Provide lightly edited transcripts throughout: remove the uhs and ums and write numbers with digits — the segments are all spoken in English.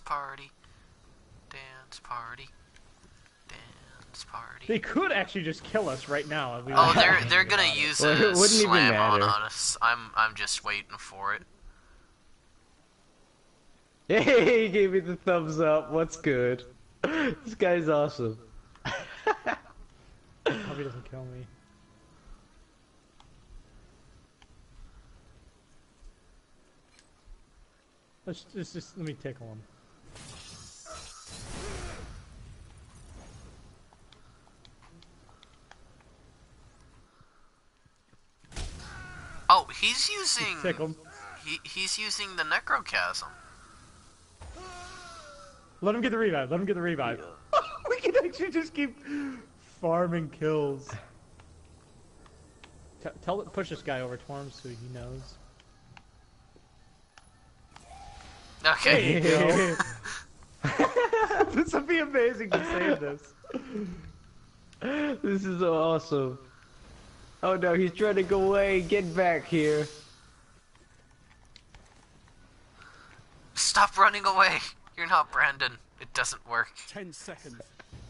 party, dance party, dance party. They could actually just kill us right now. Oh, they're gonna use a slam on us. I'm just waiting for it. Hey, he gave me the thumbs up. What's good? This guy's awesome. I hope he doesn't kill me. Let's just let me tickle him. Oh, he's using tickle. He's using the necrochasm. Let him get the revive. Let him get the revive. Yeah. We can actually just keep farming kills. Push this guy over to him so he knows. Okay. Hey, this would be amazing to save this. This is awesome. Oh no, he's trying to go away. Get back here. Stop running away. You're not Brandon. It doesn't work. 10 seconds.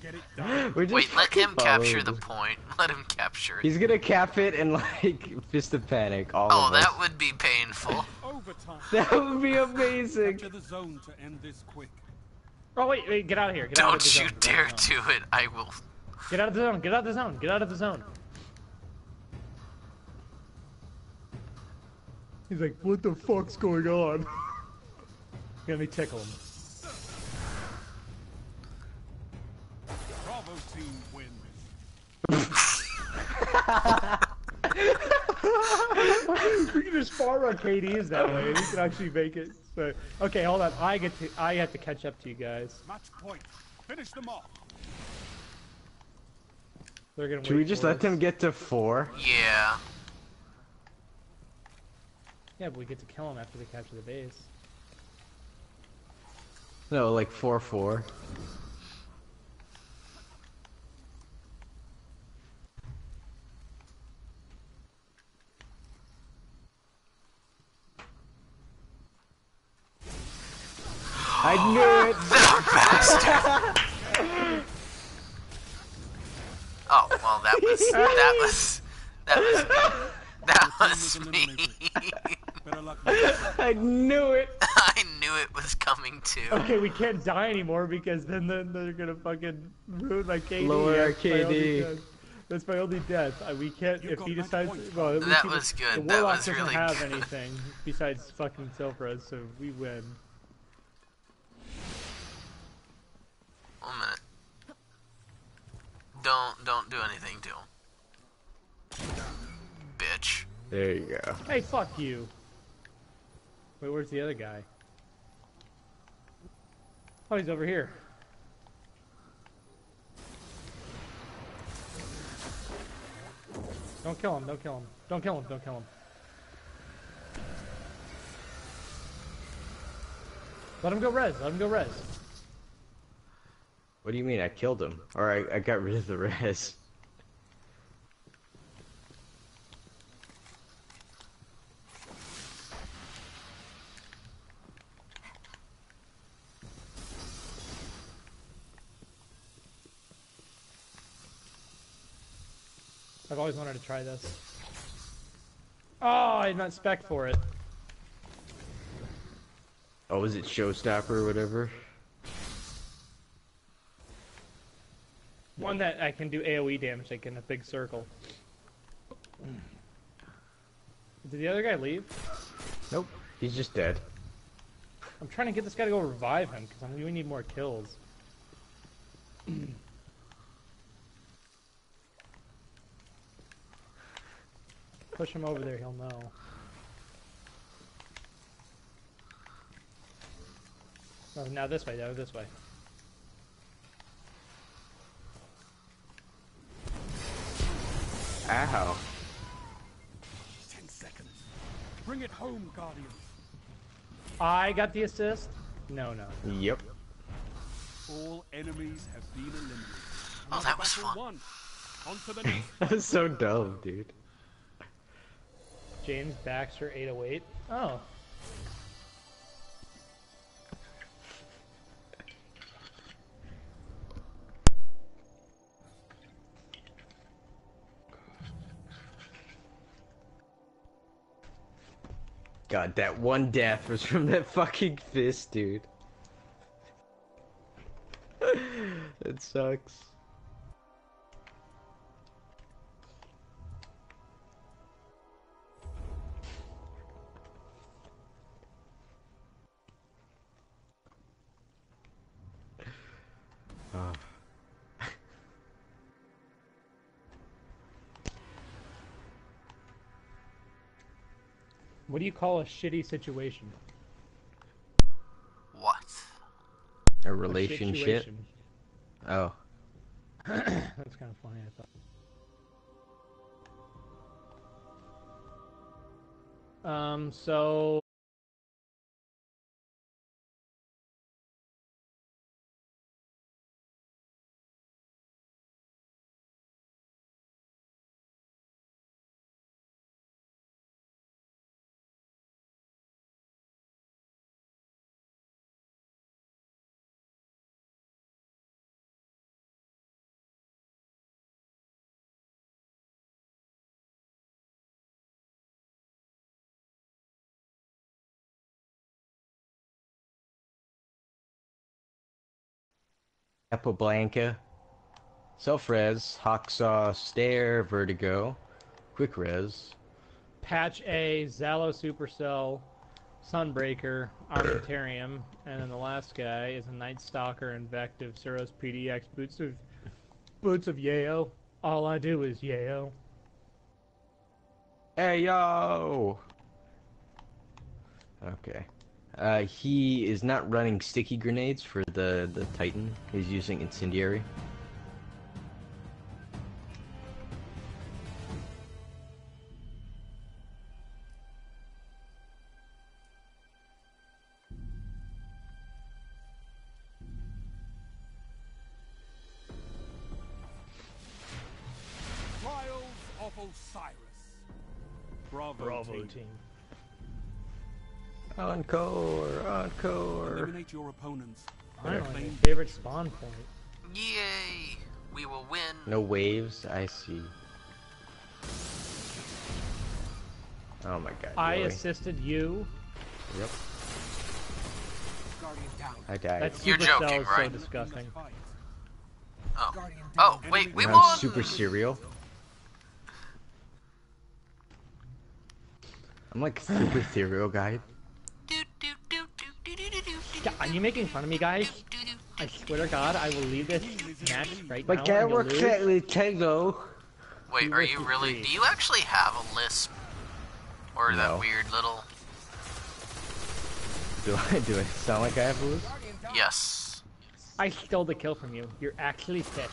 Get it done. Wait, let him capture the point. Let him capture it. He's gonna cap it and like Fist of Panic. Oh, that would be painful. That would be amazing. To the zone to end this quick. Oh wait, get out of here. Get out of the zone. Don't you dare do it. I will. Get out of the zone. Get out of the zone. Get out of the zone. He's like, what the fuck's going on? Let me tickle him. Bravo team wins. We can just far run KDs that way. We can actually make it. So, okay, hold on. I have to catch up to you guys. Match point. Finish them off. They're gonna. Should we just let them get to 4? Yeah. Yeah, but we get to kill them after they capture the base. No, like 4-4. I knew it! Bastard! Oh, well that was me. I knew it! I knew it was coming too. Okay, we can't die anymore because then they're gonna fucking ruin my KD. Lower our KD. That's my only death. We can't if he decides. Well, that was good. That was really good. The Warlock doesn't have anything besides fucking Silphra, so we win. 1 minute. Don't do anything to him. Bitch. There you go. Hey, fuck you. Wait, where's the other guy? Oh, he's over here. Don't kill him, don't kill him. Don't kill him, don't kill him. Let him go res, let him go res. What do you mean I killed him? Or I got rid of the res. I've always wanted to try this. Oh, I'm not spec for it. Oh, is it Showstopper or whatever? One that I can do AoE damage, like in a big circle. Did the other guy leave? Nope, he's just dead. I'm trying to get this guy to go revive him, because we need more kills. Push him over there, he'll know. Oh, now this way, now this way. Ow. 10 seconds. Bring it home, Guardian. I got the assist? No. Yep. All enemies have been eliminated. Oh, that was fun. That's so dumb, dude. James Baxter 808. Oh. God, that one death was from that fucking fist, dude. It sucks. What do you call a shitty situation? What? A relationship? A oh. That's kind of funny, I thought. So... Epoblanca, Self-Res, Hawksaw, Stair, Vertigo, Quick Res, Patch-A, Zalo Supercell, Sunbreaker, Armentarium, and then the last guy is a Night Stalker, Invective, Cirrus PDX, Boots of Yale. All I do is Yale. Hey yo! Okay. He is not running sticky grenades for the Titan. He's using incendiary. Trials of Osiris. Bravo team. Encore! Encore! Eliminate your opponents. Finally, my favorite spawn point. Yay! We will win! No waves? I see. Oh my god. I really assisted you. Yep. I died. That's you're joking, right? So disgusting. Oh. Oh, wait, we won! Super cereal. I'm like super cereal guy. Are you making fun of me, guys? I swear to God, I will leave this match right now. But that works like Tango. Wait, are you really? Do you actually have a lisp? Or no. That weird little? Do I sound like I have a lisp? Yes. I stole the kill from you. You're actually pissed.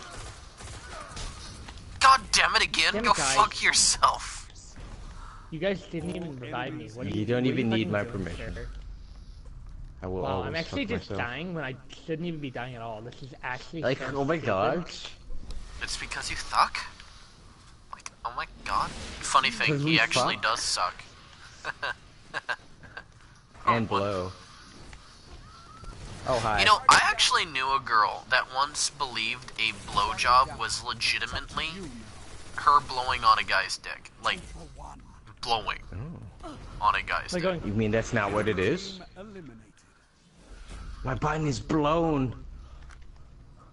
God damn it again! Damn it, go guys. Fuck yourself. You guys didn't even revive me. What you don't even need my permission. There? I will wow, I'm actually just dying when I shouldn't even be dying at all. This is actually like, so oh my god. It's because you suck? Like, oh my god. Funny thing, he actually does suck. And blow. Oh, hi. You know, I actually knew a girl that once believed a blowjob was legitimately her blowing on a guy's dick. Like, blowing on a guy's dick. You mean that's not what it is? My mind is blown.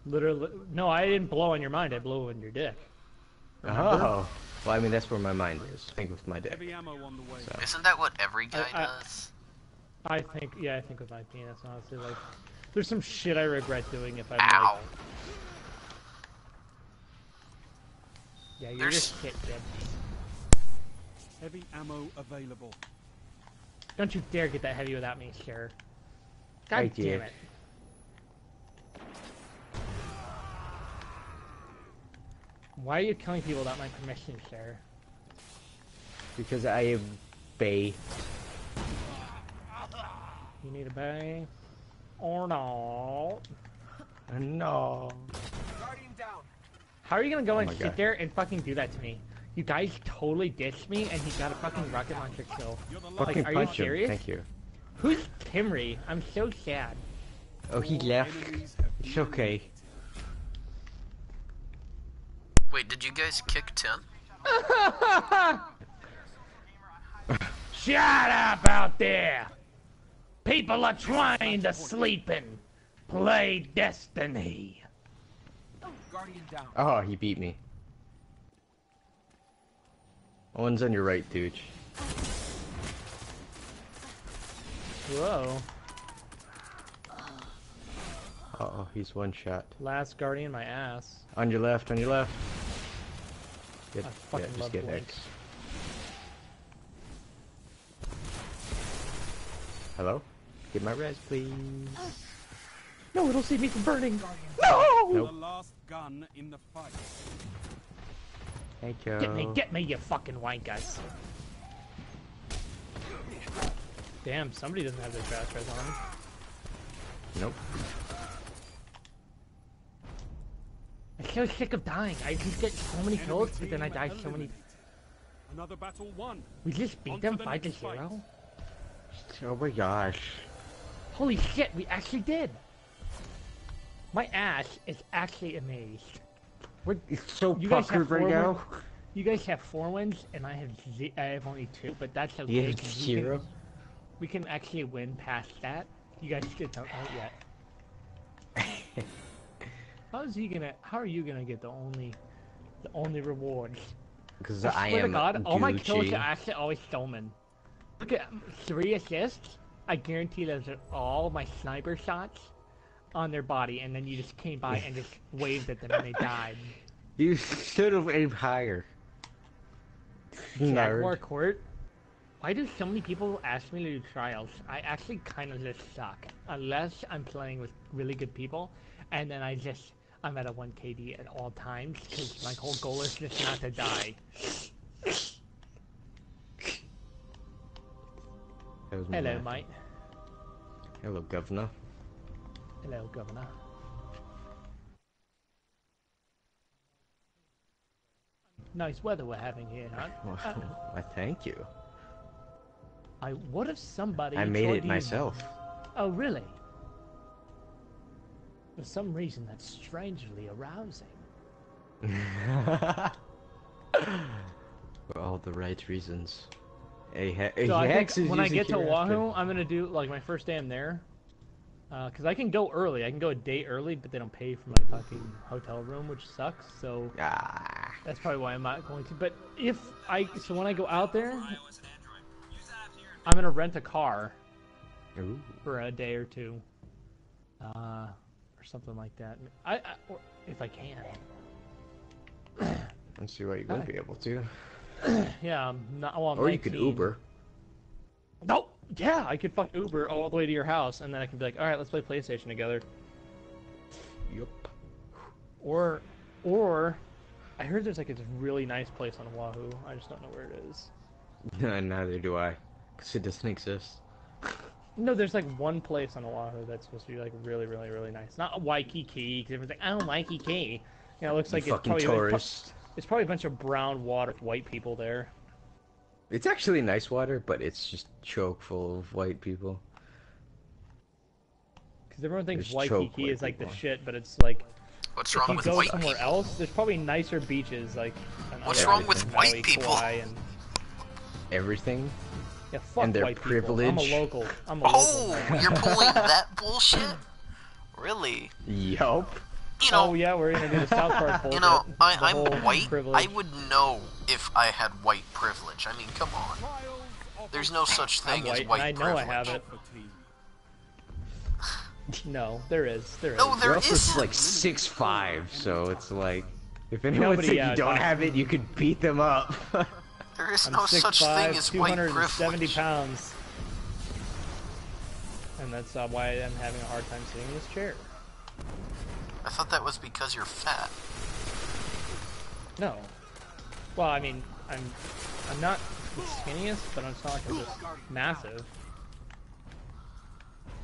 Literally, no, I didn't blow on your mind. I blew on your dick. Remember? Oh, well, I mean that's where my mind is. I think with my dick. So. Isn't that what every guy does? I think, yeah, I think with my penis, honestly, like, there's some shit I regret doing if I. Ow. Like... Yeah, you're just shit, kid. Heavy ammo available. Don't you dare get that heavy without me, sir. God damn it. Why are you killing people without my permission, sir? Because I obey. You need a bay? Or no? No. How are you gonna go and sit there and fucking do that to me? You guys totally ditched me and he got a fucking rocket launcher kill. Like, are you serious? Thank you. Who's Timry? I'm so sad. Oh, he left. It's okay. Wait, did you guys kick Tim? Shut up out there! People are trying to sleep and play Destiny. Guardian down. Oh, he beat me. One's on your right, Dooch. Whoa. Uh-oh, he's one shot. Last Guardian, my ass. On your left, on your left. Get, yeah, just get X. Hello? Get my res, please. No, it'll save me from burning. No! Nope. The last gun in the fight. Hey, Joe. Get me, you fucking white guys. Damn, somebody doesn't have their fast res on them. Nope. I get sick of dying. I just get so many kills, but then I die so many. Another battle won. We just beat them 5-0. Oh my gosh! Holy shit, we actually did. My ass is actually amazed. What? It's so puckered right now. You guys have 4 wins, and I have only 2, but that's okay. You have 0. We can actually win past that. You guys just don't know it yet. How are you gonna get the only rewards? Because I swear to God, Gucci. All my kills are actually always stolen. Look at 3 assists. I guarantee those are all my sniper shots on their body, and then you just came by and just waved at them and they died. You should have aimed higher. Jaguar Court. Why do so many people ask me to do trials? I actually kind of just suck, unless I'm playing with really good people, and then I'm at a 1 KD at all times because my whole goal is just not to die. Hello, mate. Hello, governor. Hello, governor. Nice weather we're having here, huh? Why, thank you. What if somebody... I made it myself. Oh, really? For some reason, that's strangely arousing. For all the right reasons. So I think when I get to Oahu, I'm gonna do like my first day I'm there, cause I can go early. I can go a day early, but they don't pay for my fucking hotel room, which sucks. So that's probably why I'm not going to. But so when I go out there, I'm gonna rent a car for a day or 2, or something like that. Or if I can. Let's see what you won't be able to. Yeah, I'm not. Well, I'm or 19. You could Uber. Nope. Yeah, I could fuck Uber all the way to your house, and then I can be like, all right, let's play PlayStation together. Yup. Or, I heard there's like a really nice place on Oahu. I just don't know where it is. Neither do I, because it doesn't exist. No, there's like one place on Oahu that's supposed to be like really, really, really nice. Not Waikiki, because everyone's like, oh, Waikiki. You know, it looks like it's probably tourist. It's probably a bunch of brown water, white people there. It's actually nice water, but it's just choke full of white people. Because everyone thinks Waikiki is like the shit, but it's like... What's wrong with white people? If you go somewhere else, there's probably nicer beaches, like... What's wrong with white people? Everything? Yeah, fuck white people. And their privilege. I'm a local. Oh, you're pulling that bullshit? Really? Yup. You know, oh yeah, we're gonna do the South Park bullshit. You know, I'm white. Privilege. I would know if I had white privilege. I mean, come on. There's no such thing as white privilege. I know I have it. No, there is. There is. No, there is. Like 6'5", so it's like, if anyone said you don't have it, you could beat them up. There is no such thing as white privilege. 270 pounds. And that's why I'm having a hard time sitting in this chair. I thought that was because you're fat. No. Well, I mean, I'm not the skinniest, but I'm not like I'm just massive.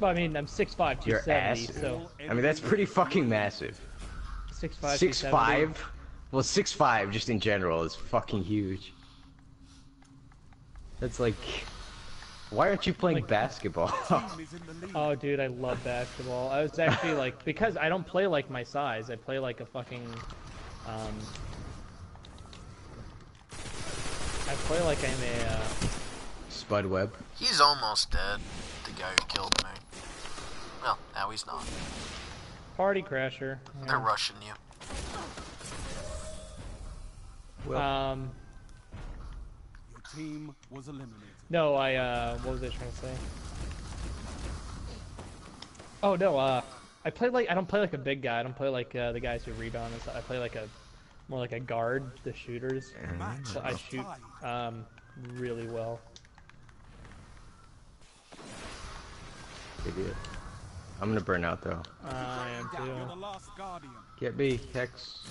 But I mean, I'm 6'5", 270, so... I mean, that's pretty fucking massive. 6'5", 270? Well, 6'5", just in general, is fucking huge. That's like... Why aren't you playing basketball? Oh, dude, I love basketball. I was actually like, because I don't play like my size. I play like a fucking, I play like I'm a Spiderweb. He's almost dead, the guy who killed me. Well, now he's not. Party crasher. Yeah. They're rushing you. Well. Your team was eliminated. No, I, what was I trying to say? Oh, no, I play like, I don't play like a big guy. I don't play like, the guys who rebound and stuff. I play like a, more like a guard, the shooters. So I shoot, really well. Idiot. I'm gonna burn out though. I am too. Get me, Hex.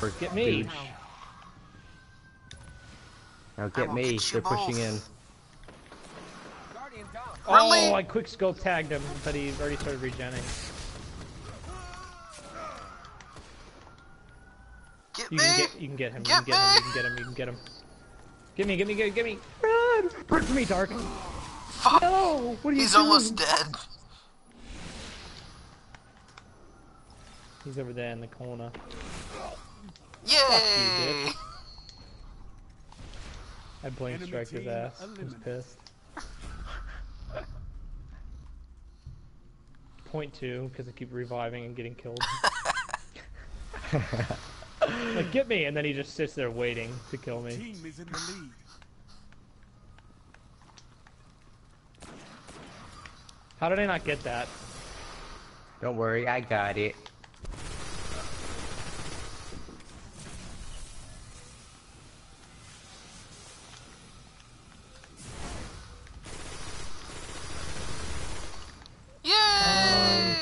Or get me. Now get me, they're pushing in. Oh, I quick scope tagged him, but he already started regenning. Get me! You can get him, you can get him, you can get him, you can get him. Get me! Run! Run for me, Dark! Fuck! No! What are you doing? He's almost dead. He's over there in the corner. Yay! Fuck you, bitch. I blame Strike his ass. I was pissed. 0.2, because I keep reviving and getting killed. Like, get me! And then he just sits there waiting to kill me. Team is in the lead. How did I not get that? Don't worry, I got it. Yay!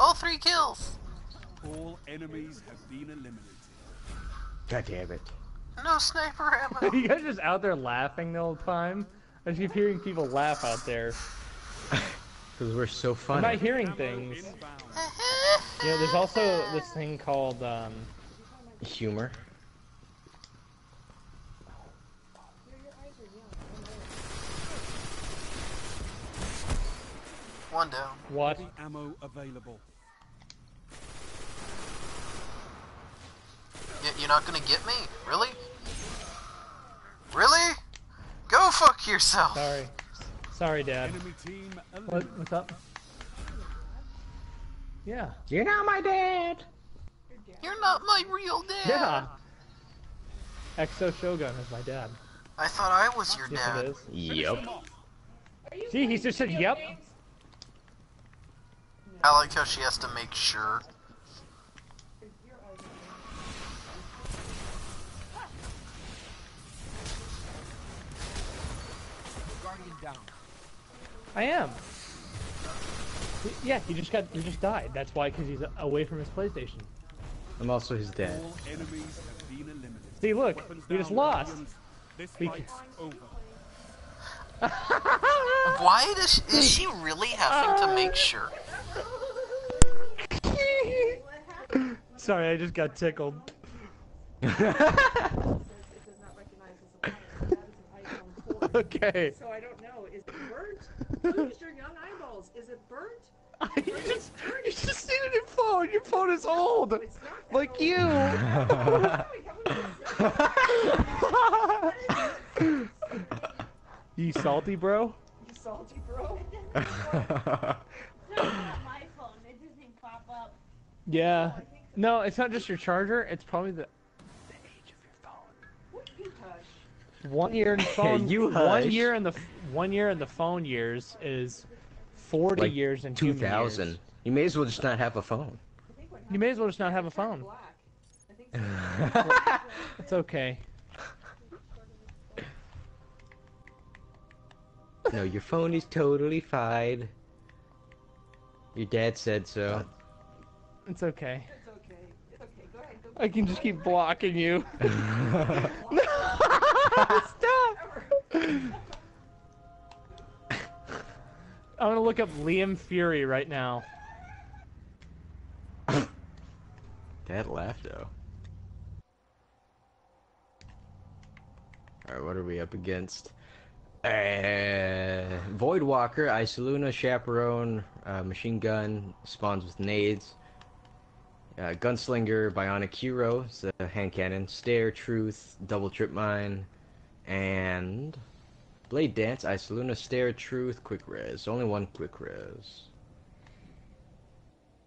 All three kills. All enemies have been eliminated. God damn it. No sniper ammo. You guys just out there laughing the whole time? I just keep hearing people laugh out there. Because we're so funny. I'm not hearing things. Yeah, there's also this thing called, humor. One down. What? Ammo available. You're not gonna get me? Really? Really? Go fuck yourself! Sorry. Sorry, Dad. What's up? Yeah. You're not my dad! You're not my real dad! Yeah! Exo Shogun is my dad. I thought I was your dad. Yep. See, he just said, yep. I like how she has to make sure. I am. Yeah, he just died. That's why, because he's away from his PlayStation. I'm also his dad. See, look, we just lost. Why is she really having to make sure? Sorry, I just got tickled. Okay. So I don't know. Is it burnt? Look at your young eyeballs. Is it burnt? You just seen it implode. Your phone is old. It's not like old. You. You salty, bro? You salty, bro? It's not my phone. It doesn't pop up. Yeah. No, it's not just your charger. It's probably the age of your phone. What you hush? 1 year in the phone. You hush. 1 year in the phone years is 40 like years in 2000. Years. You may as well just not have a phone. You may as well just not have a phone. It's okay. No, your phone is totally fine. Your dad said so. It's okay. It's okay. It's okay. Go ahead. I can just keep blocking you. Stop! I'm gonna look up Liam Fury right now. Dad laughed though. Alright, what are we up against? Void Walker, Isoluna, Chaperone, Machine Gun, spawns with nades. Gunslinger, Bionic Hero, it's a hand cannon, Stair, Truth, Double Trip Mine, and Blade Dance, Ice Luna, Stair, Truth, Quick Res. Only one Quick Res.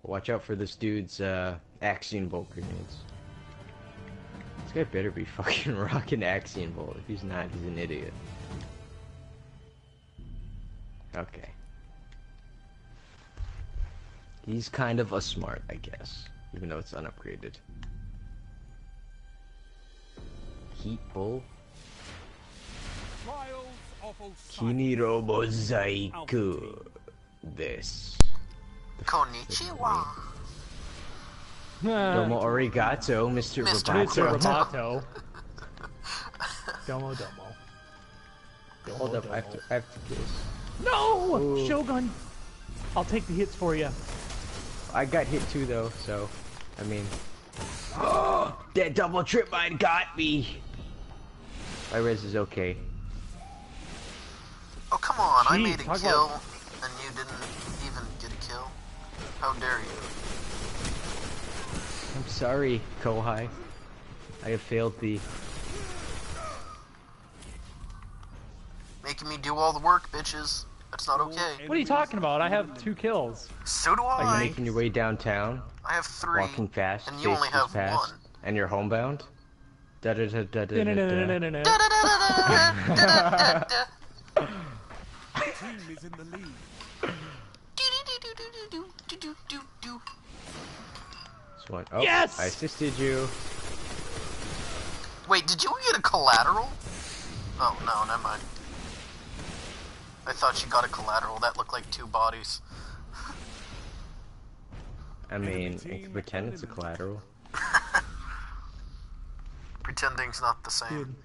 Watch out for this dude's Axiom Bolt grenades. This guy better be fucking rocking Axiom Bolt. If he's not, he's an idiot. Okay. He's kind of a smart, I guess. Even though it's unupgraded. Heat Bull. Kinirobozaiku. This. Konnichiwa. Domo arigato, Mr. Roboto. Domo domo. Hold up, I have to kiss. No! Ooh. Shogun! I'll take the hits for you. I got hit too, though, so... I mean... Oh! That double trip mine got me! My res is okay. Oh, come on! Jeez, I made a kill, about... and you didn't even get a kill. How dare you? I'm sorry, Kohai. I have failed thee. Making me do all the work, bitches. That's not okay. What are you talking about? I have 2 kills. So do I. Are you making your way downtown? I have 3. Walking fast, and you only have fast, 1. And you're homebound? Team is in the lead. Oh, yes! I assisted you. Wait, did you get a collateral? Oh, no, never mind. I thought you got a collateral. That looked like 2 bodies. I mean, you can pretend it's a collateral. Pretending's not the same.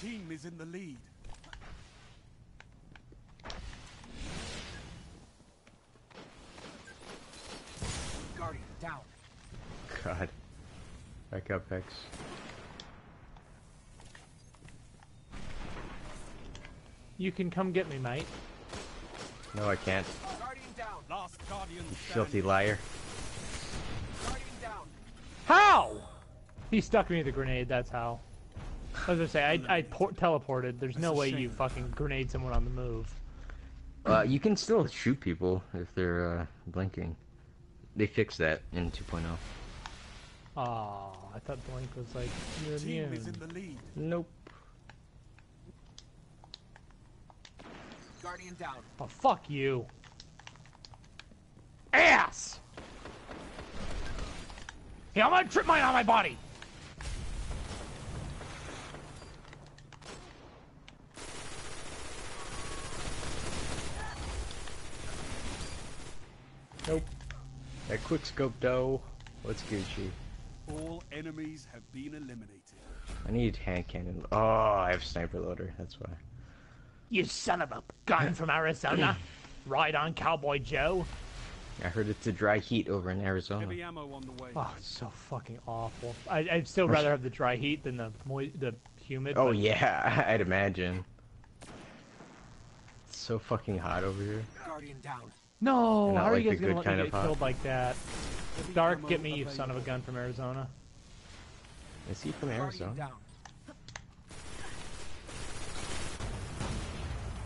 Team is in the lead. Guardian down. God. Back up, X. You can come get me, mate. No, I can't. Guardian down. Last guardian you filthy liar. Guardian down. How? He stuck me with a grenade, that's how. I was gonna say, I teleported. There's no way you fucking grenade someone on the move. You can still shoot people if they're blinking. They fixed that in 2.0. Oh, I thought blink was like you're immune. Is in the lead. Nope. Guardian down. Oh, fuck you. Ass. Yeah, I'm gonna trip mine on my body. Nope. That quick scope dough. What's Gucci? All enemies have been eliminated. I need hand cannon. Oh, I have sniper loader. That's why. You son of a gun from Arizona. Ride on, Cowboy Joe. I heard it's a dry heat over in Arizona. Heavy ammo on the way. Oh, it's so fucking awful. I'd still rather have the dry heat than the humid. Oh, but... yeah, I'd imagine. It's so fucking hot over here. Guardian down. No, how are you guys gonna let me get killed like that? Dark, get me, you son of a gun from Arizona. Is he from Arizona?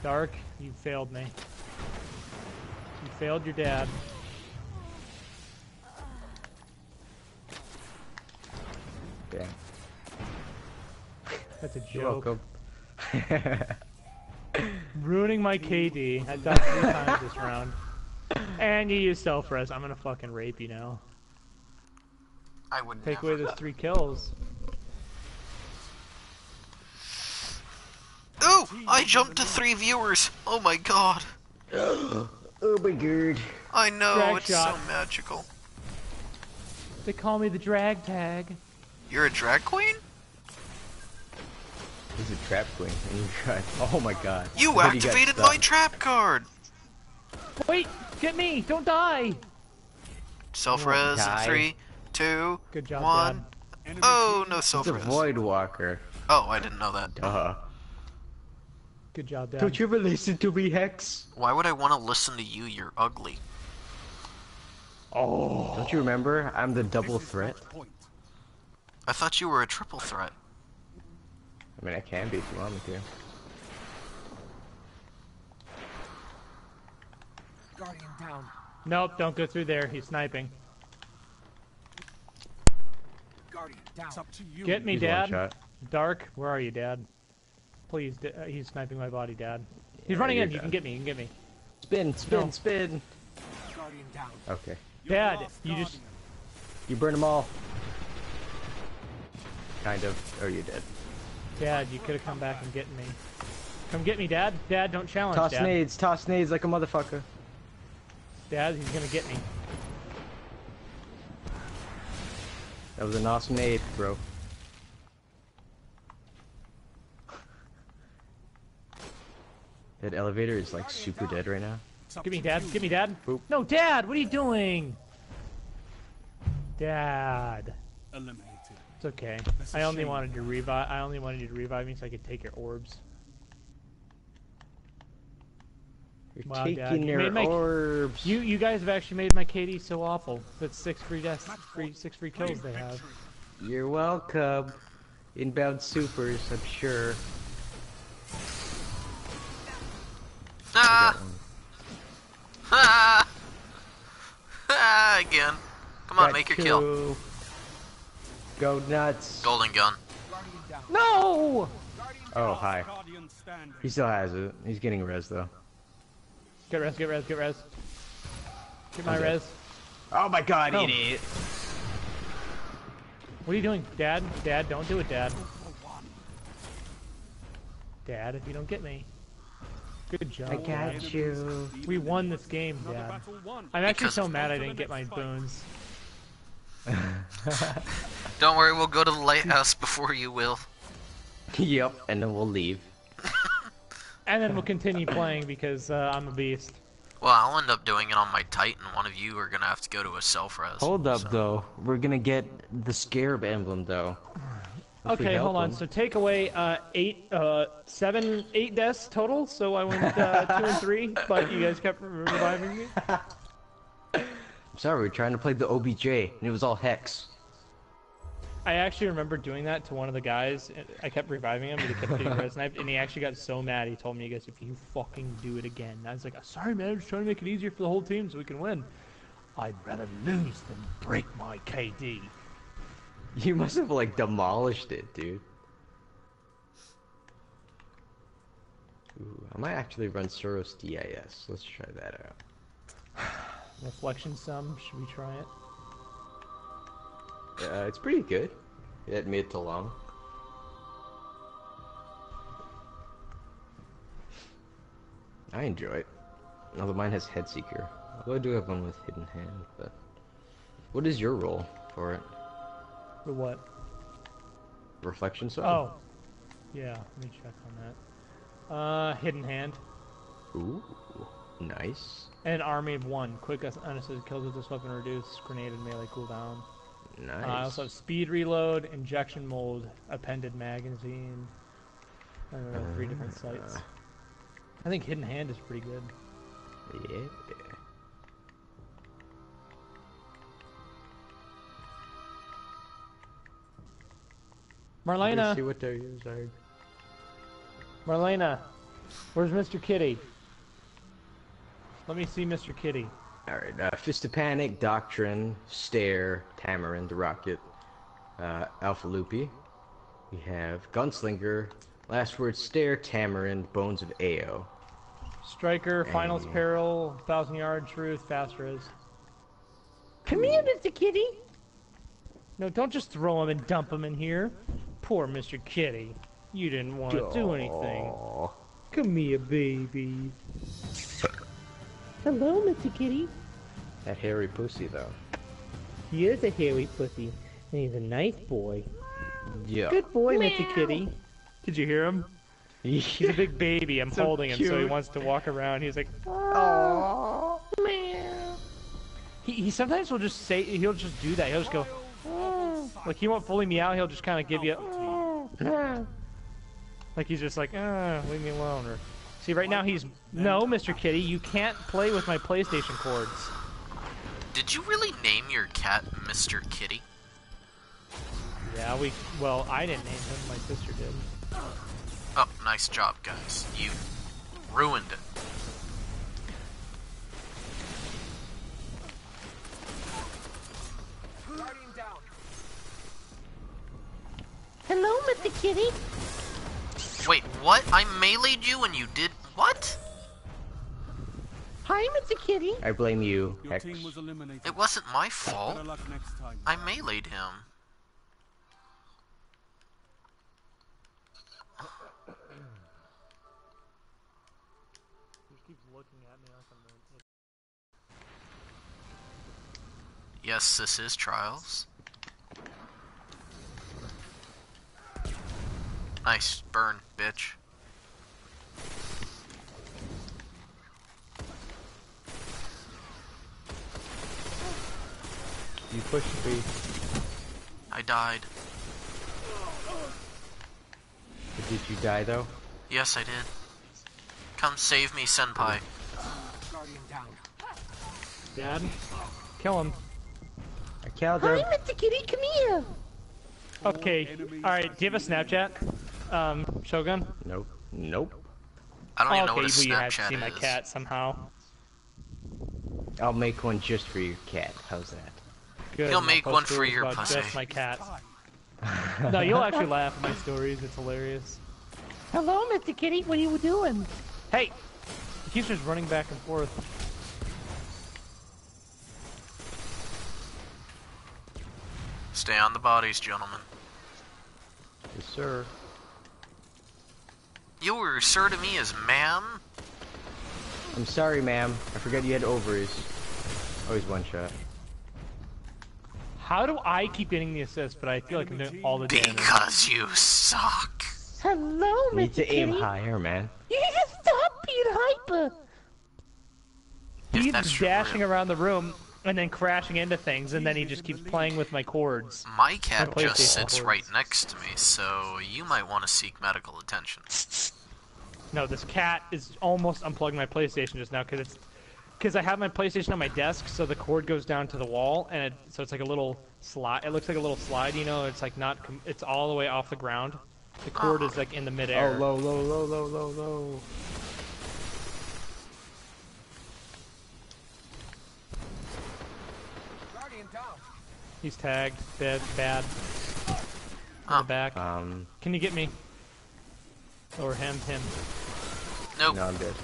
Dark, you failed me. You failed your dad. Damn. That's a joke. You're welcome. Ruining my KD. I've done 3 times this round. And you use self-res. I'm gonna fucking rape you now. I wouldn't take away those 3 kills. Ooh! I jumped to 3 viewers. Oh my god. Oh my god. I know drag it's shot. So magical. They call me the drag tag. You're a drag queen? He's a trap queen. Oh my god. You activated my trap card. Wait, get me! Don't die! Self-res in 3, 2, good job, 1. Dad. Oh, no self-res. It's a Void Walker. Oh, I didn't know that. Uh-huh. Good job, Dad. Don't you ever listen to me, Hex? Why would I want to listen to you? You're ugly. Oh. Don't you remember? I'm the double threat. I thought you were a triple threat. I mean, I can be if you want me to. Guardian down. Nope, don't go through there. He's sniping. Guardian down. It's up to you. Get me, he's Dad. Dark, where are you, Dad? Please, he's sniping my body, Dad. He's running in. Dad. You can get me. You can get me. Spin. Guardian down. Okay. Dad, you just... You burn them all. Kind of. Oh, you did. Dad, you could have come back and get me. Come get me, Dad. Dad, don't challenge, Dad. Toss nades like a motherfucker. Dad, he's gonna get me. That was an awesome nade, bro. That elevator is like super dead right now. Give me, Dad. Boop. No, Dad, what are you doing? Dad. Eliminated. It's okay. I only wanted you to revive me so I could take your orbs. Wow, Dad, you made my orbs. You guys have actually made my KD so awful. That's 6 free deaths, 6 free kills they have. You're welcome. Inbound supers, I'm sure. Again. Come on, make your kill. Go nuts. Golden gun. No! Oh, hi. He still has it. He's getting res, though. Get res. Get my res. Oh my god, idiot. What are you doing? Dad, don't do it, Dad. Dad, if you don't get me. Good job. I got you. We won this game, Dad. I'm actually so mad I didn't get my boons. Don't worry, we'll go to the lighthouse before you will. Yep, and then we'll leave. And then we'll continue playing because I'm a beast. Well, I'll end up doing it on my Titan. One of you are going to have to go to a self-res. Hold up, though. We're going to get the Scarab emblem, though. Okay, hold on. So take away 8 deaths total. So I went 2 and 3, but you guys kept reviving me. I'm sorry, we were trying to play the OBJ, and it was all hex. I actually remember doing that to one of the guys. I kept reviving him, but he kept getting res sniped, and he actually got so mad. He told me, he goes, if you fucking do it again. And I was like, sorry, man, I'm just trying to make it easier for the whole team so we can win. I'd rather lose than break my KD. You must have, like, demolished it, dude. Ooh, I might actually run Cirrus DIS. Let's try that out. Reflection sum, should we try it? It's pretty good at mid to long. I enjoy it. Although mine has Headseeker. Although I do have one with Hidden Hand, but... What is your role for it? For what? Reflection Song? Oh. Yeah, let me check on that. Hidden Hand. Ooh, nice. An army of 1. Quick unassisted kills with this weapon reduce, grenade and melee cooldown. Nice. I also have speed reload, injection mold, appended magazine. I don't know, 3 different sights. I think Hidden Hand is pretty good. Yeah. Marlena. See what they're using. Marlena, where's Mr. Kitty? Let me see Mr. Kitty. Alright, Fist of Panic, Doctrine, Stair, Tamarind, the Rocket, Alpha Loopy. We have Gunslinger, Last Word, Stair, Tamarind, Bones of AO. Striker, and... Finals Peril, 1,000 Yard, Truth, Fast Res. Come here, Mr. Kitty! No, don't just throw him and dump him in here. Poor Mr. Kitty. You didn't want to do anything. Come here, baby. Hello, Mr. Kitty. That hairy pussy, though. He is a hairy pussy, and he's a nice boy. Yeah. Good boy, meow. Mr. Kitty. Did you hear him? He's a big baby. I'm so holding him, so he wants to walk around. He's like, aww, meow. He sometimes will just say, he'll just do that. He'll just go, aww. Like he won't fully meow. He'll just kind of give you, aww. Like he's just like, leave me alone. Or, see, right now he's... No, Mr. Kitty, you can't play with my PlayStation cords. Did you really name your cat Mr. Kitty? Yeah, well, I didn't name him, my sister did. Oh, nice job, guys. You ruined it. Hello, Mr. Kitty. Wait, what? I meleeed you and you did what? Hi, Mr. Kitty. I blame you, Hex. Your team was eliminated. It wasn't my fault. I meleeed him. He keeps looking at me like I'm... Yes, this is Trials. Nice burn, bitch. You pushed me. I died. Did you die though? Yes, I did. Come save me, Senpai. Dad, kill him. I killed him. Hi, Mr. Kitty, come here. Okay, alright, do you have a Snapchat? Shogun? Nope. Nope. I don't even know what a Snapchat you have to see my cat somehow. I'll make one just for your cat. How's that? Good. He'll make one for your pussy. Just my cat. No, you'll actually laugh at my stories. It's hilarious. Hello, Mr. Kitty. What are you doing? Hey! He's just running back and forth. Stay on the bodies, gentlemen. Yes, sir. You were sir to me as ma'am? I'm sorry, ma'am. I forgot you had ovaries. Always one shot. How do I keep getting the assist, but I feel like I'm doing all the damage? Because you suck. Hello, Mr. Kitty. Need to aim higher, man. You just stop being hyper. He's dashing around the room and then crashing into things, and then he just keeps playing with my cords. My cat just sits right next to me, so you might want to seek medical attention. No, this cat is almost unplugging my PlayStation just now, because I have my PlayStation on my desk, so the cord goes down to the wall, and so it's like a little slide. It looks like a little slide, you know. It's like not. It's all the way off the ground. The cord is like in the midair. Oh, low, low, low, low, low, low. He's tagged, bad. In the back. Can you get me? Or him. Nope. No, I'm dead.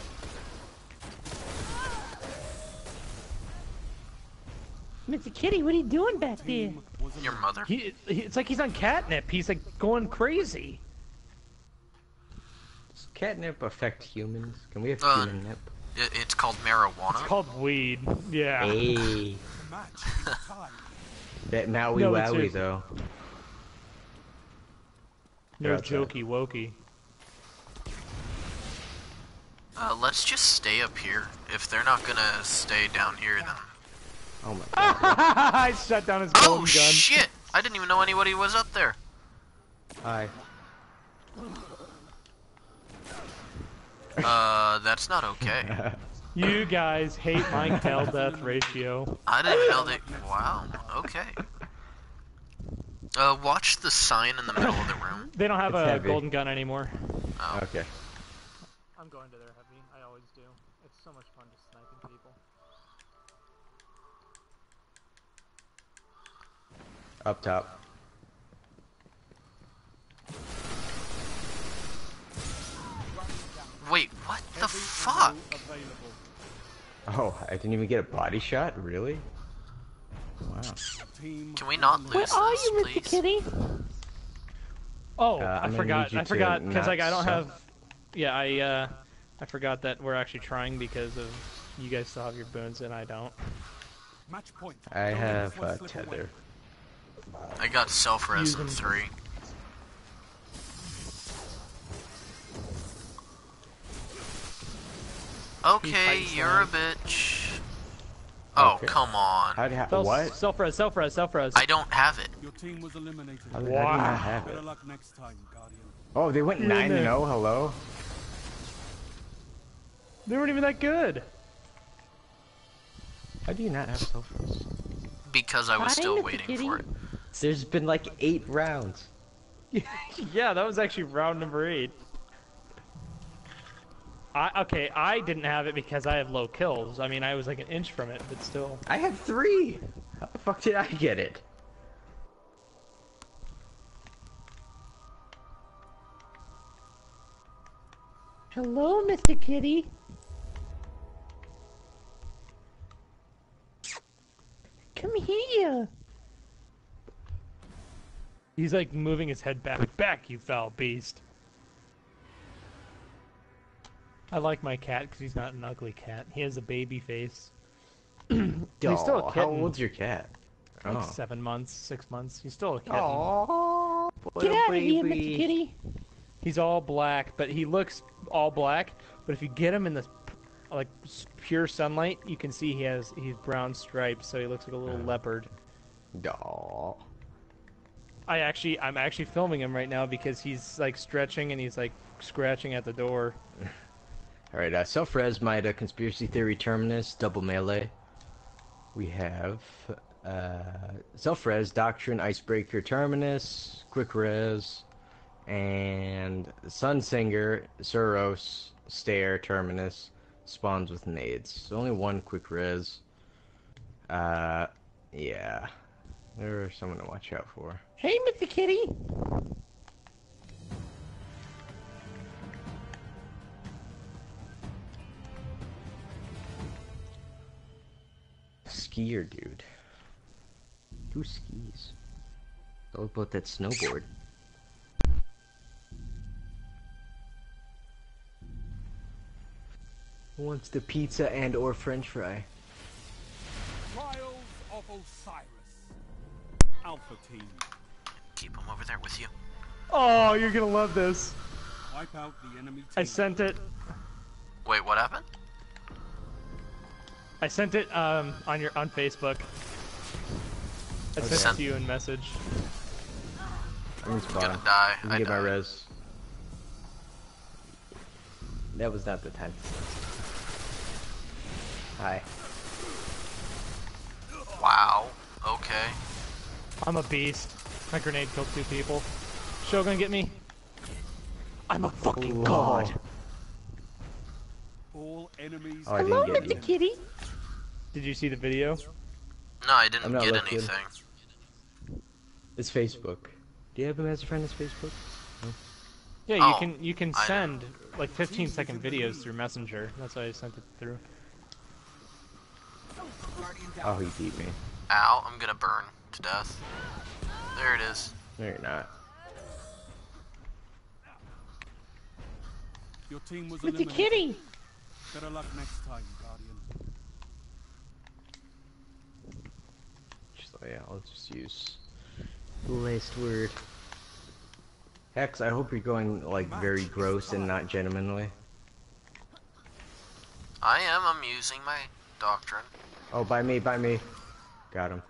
Mr. Kitty, what are you doing back there? Your mother? It's like he's on catnip. He's like going crazy. Does catnip affect humans? Can we have catnip? It's called marijuana. It's called weed. Yeah. Hey. That Maui Wowie though. No jokey wokey. Let's just stay up here. If they're not gonna stay down here, then. Oh my god. I shut down his golden gun. Oh shit! I didn't even know anybody was up there. Hi. That's not okay. You guys hate my tail death ratio. I didn't know that. Wow. Okay. Watch the sign in the middle of the room. They don't have a golden gun anymore. Oh. Okay. I'm going to their heavy. I always do. It's so much fun just sniping people. Up top. Wait, what the fuck? Oh, I didn't even get a body shot? Really? Wow. Can we not lose this, please? Where are you, Mr. Kitty? Oh, I forgot, because like, I don't have... Yeah, I forgot that we're actually trying because of... You guys still have your boons and I don't. I have a tether. I got self-res in 3. Okay, you're a bitch. Oh, okay. Come on. What? Self-res. I don't have it. Your team was eliminated. Wow. I have it. Better luck next time, Guardian. Oh, they went 9-0, hello? They weren't even that good. Why do you not have Self-Res? Because I was still waiting for it. There's been like 8 rounds. Yeah, that was actually round number 8. Okay, I didn't have it because I have low kills. I mean, I was like an inch from it, but still. I had 3! How the fuck did I get it? Hello, Mr. Kitty. Come here. He's like moving his head back. Like, back, you foul beast. I like my cat because he's not an ugly cat. He has a baby face. He's still a kitten. How old's your cat? Like 7 months, 6 months. He's still a kitten. Aww, get out of here, Mr. Kitty. He's all black, but he looks all black. But if you get him in the like pure sunlight, you can see he has brown stripes, so he looks like a little leopard. Aww. I'm actually filming him right now because he's like stretching and he's like scratching at the door. All right, Self-Res, Mida, Conspiracy Theory, Terminus, Double Melee. We have Self-Res, Doctrine, Icebreaker, Terminus, Quick Res, and Sunsinger, Cirrus, Stair, Terminus, Spawns with Nades. There's only one Quick Res. Yeah. There's someone to watch out for. Hey, Mr. Kitty! Skier, dude. Who skis? All about that snowboard. Who wants the pizza and or french fry? Trials of Osiris. Alpha team. Keep them over there with you. Oh, you're gonna love this. Wipe out the enemy team. I sent it. Wait, what happened? I sent it on Facebook. I sent it to you in message. I'm gonna die. I get my res. That was not the time. Hi. Wow. Okay. I'm a beast. My grenade killed 2 people. Shogun, get me. I'm a fucking god. All enemies. Oh, hello, Mr. Kitty. Did you see the video? No, I didn't get anything. It's Facebook. Do you have him as a friend? It's Facebook. No. Yeah, you can send like 15-second videos through Messenger. That's why I sent it through. Oh, he beat me. Ow! I'm gonna burn to death. There it is. No, you're not. Your team was eliminated. Mr. Kitty. Better luck next time, Guardian. Yeah, I'll just use the last word. Hex, I hope you're going like very gross and not gentlemanly. I am. I'm using my doctrine. Oh, by me, by me. Got him.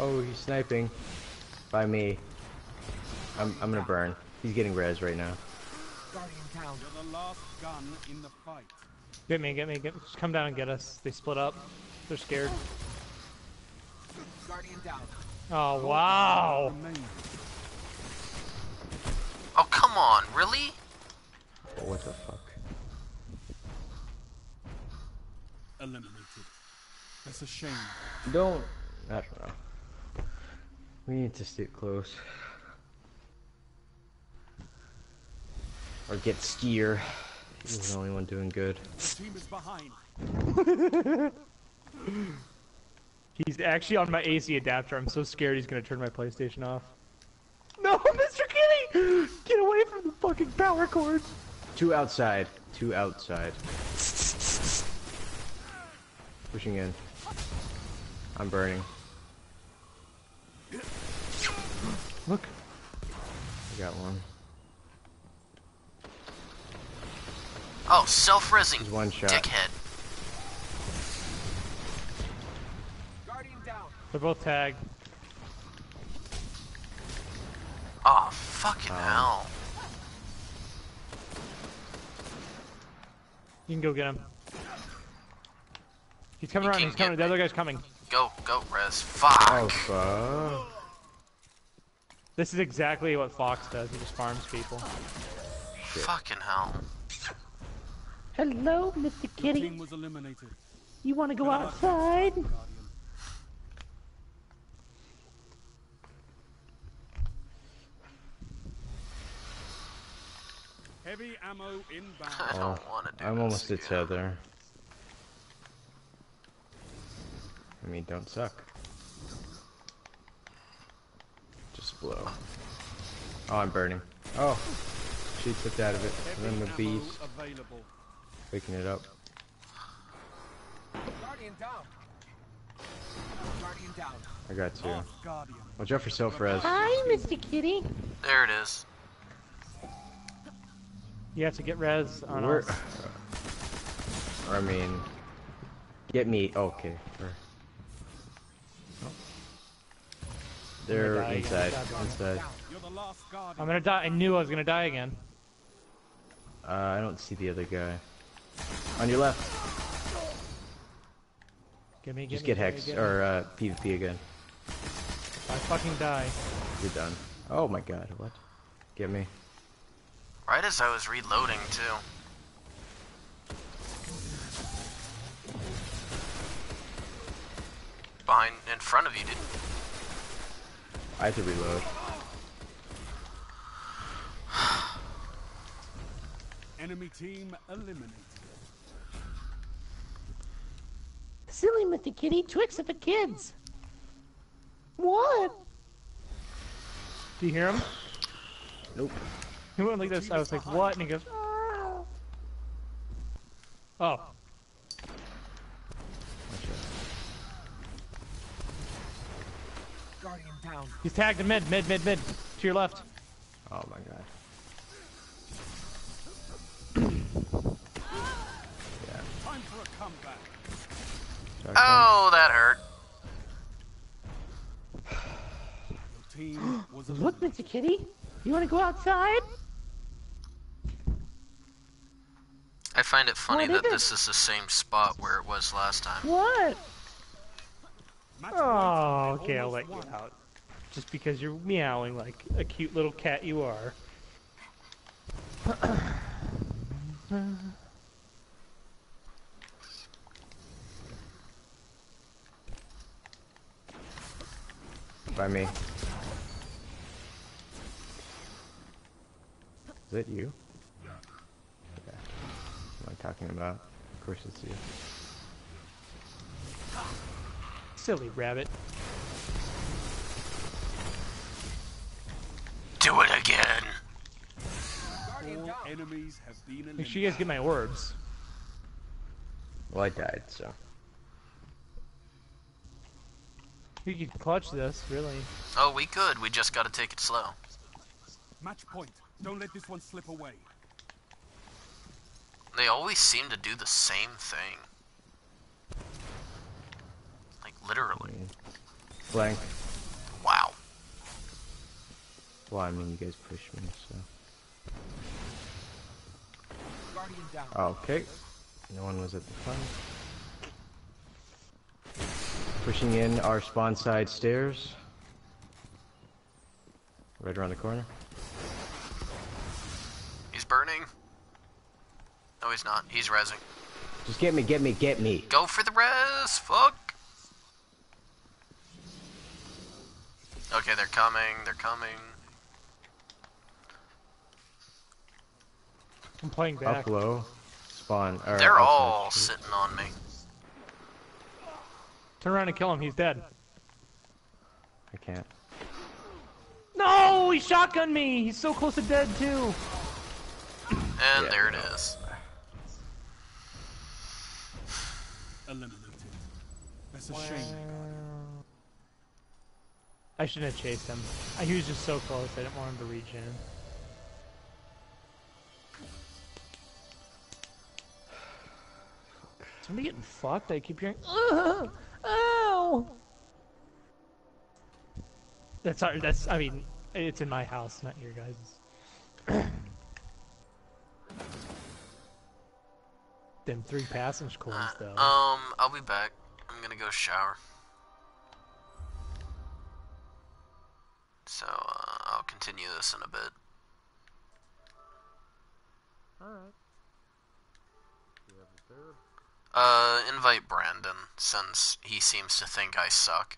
Oh, he's sniping. By me. I'm gonna burn. He's getting res right now. You're the last gun in the fight. Get me, get me, get me. Just come down and get us. They split up. They're scared. Guardian down. Oh, wow. Oh, come on. Really? Oh, what the fuck? Eliminated. That's a shame. Don't. I don't know. We need to stick close. Or get skier. He's the only one doing good. The team is behind. He's actually on my AC adapter. I'm so scared he's gonna turn my PlayStation off. No, Mr. Kitty! Get away from the fucking power cord! 2 outside. 2 outside. Pushing in. I'm burning. Look. I got one. Oh, self-resing, dickhead. They're both tagged. Fucking hell. You can go get him. He's coming around, he's coming, the other guy's coming. Go, go, Res. Fuck! Oh, fuck. This is exactly what Fox does, he just farms people. Shit. Fucking hell. Hello, Mr. Kitty. Team was eliminated. You wanna go outside? Heavy ammo inbound. I don't wanna do I'm almost a tether. I mean, don't suck. Just blow. Oh, I'm burning. Oh! She slipped out of it. And then the beast. Picking it up. Guardian down. Guardian down. I got two. Watch out for self-res. Hi, Mr. Kitty. There it is. You have to get res on us. I mean... Get me. Okay. They're inside. Inside. I'm gonna die. I knew I was gonna die again. I don't see the other guy. On your left. Just get hexed or PvP again. I fucking die. You're done. Oh my god. What? Get me. Right as I was reloading too. Behind, in front of you, dude. I have to reload. Enemy team eliminated. Silly Mythic Kitty Twix at the kids. What? Do you hear him? Nope. He went like this. I was like, what? And he goes, oh. Oh. He's tagged in mid, mid. To your left. Oh my god. Yeah. Time for a comeback. Oh, that hurt. Look, Mr. Kitty. You want to go outside? I find it funny that this is the same spot where it was last time. What? Oh, okay, I'll let you out. Just because you're meowing like a cute little cat you are. By me. Is that you? Yeah. Okay. What am I talking about? Of course it's you. Silly rabbit. Do it again. Make sure you guys get my orbs. Well, I died, so. You could clutch this, really. Oh, we could. We just gotta take it slow. Match point. Don't let this one slip away. They always seem to do the same thing. Literally. Blank. Wow. Well, I mean, you guys pushed me, so. Okay. No one was at the front. Pushing in our spawn side stairs. Right around the corner. He's burning. No, he's not. He's rezzing. Just get me, get me, get me. Go for the res. Fuck. Okay, they're coming, I'm playing back. Up low. Spawn. Or they're all sitting on me. Turn around and kill him, he's dead. I can't. No! He shotgunned me! He's so close to dead, too! And yeah, there it is. Eliminated. That's a shame. I shouldn't have chased him. He was just so close, I didn't want him to regen. Somebody getting fucked? I keep hearing. Ugh! Ow! That's. I mean, It's in my house, not your guys'. Them 3 passage coins, though. I'll be back. I'm gonna go shower. So, I'll continue this in a bit. Alright. Do you have a third? Invite Brandon, since he seems to think I suck.